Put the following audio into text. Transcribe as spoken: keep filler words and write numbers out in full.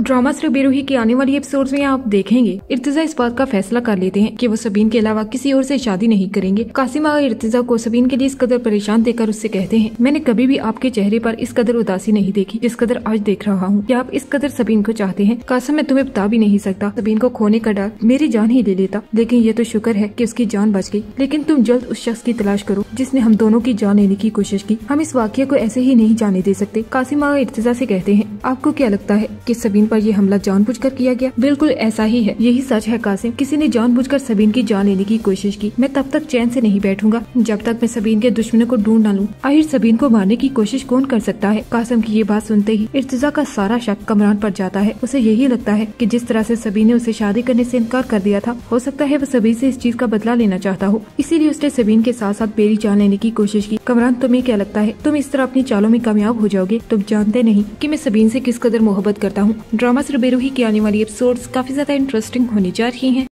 Drama सिर्फ बेरुही के आने वाली एपिसोड्स में आप देखेंगे। इरतिजा इस बात का फैसला कर लेते हैं कि वो सबीन के अलावा किसी और से शादी नहीं करेंगे। कासिम और इरतिजा को सबीन के लिए इस कदर परेशान देकर उससे कहते हैं, मैंने कभी भी आपके चेहरे पर इस कदर उदासी नहीं देखी जिस कदर आज देख रहा हूँ। क्या आप इस कदर सबीन को चाहते हैं? कासिम, मैं तुम्हें बता भी नहीं सकता। सबीन को खोने का डर मेरी जान ही ले लेता, लेकिन ये तो शुक्र है कि उसकी जान बच गई। लेकिन तुम जल्द उस शख्स की तलाश करो जिसने हम दोनों की जान लेने की कोशिश की। हम इस वाकये को ऐसे ही नहीं जाने दे सकते। कासिम और इरतिजा से कहते हैं, आपको क्या लगता है कि सबीन पर यह हमला जानबूझकर किया गया? बिल्कुल ऐसा ही है, यही सच है कासिम। किसी ने जानबूझकर सबीन की जान लेने की कोशिश की। मैं तब तक चैन से नहीं बैठूंगा जब तक मैं सबीन के दुश्मनों को ढूंढ ना लूं। आखिर सबीन को मारने की कोशिश कौन कर सकता है? कासिम की ये बात सुनते ही इरतिजा का सारा शक कमरान पर जाता है। उसे यही लगता है कि जिस तरह से सबीन ने उसे शादी करने से इनकार कर दिया था, हो सकता है वो सबीन से इस चीज का बदला लेना चाहता हो, इसीलिए उसने सबीन के साथ साथ मेरी जान लेने की कोशिश की। कमरान, तुम्हें क्या लगता है तुम इस तरह अपनी चालों में कामयाब हो जाओगे? तुम जानते नहीं कि मैं सबीन से किस कदर मोहब्बत करता हूँ। ड्रामा सिर्फ बेरुही की आने वाली एपिसोड्स काफी ज्यादा इंटरेस्टिंग होने जा रही हैं।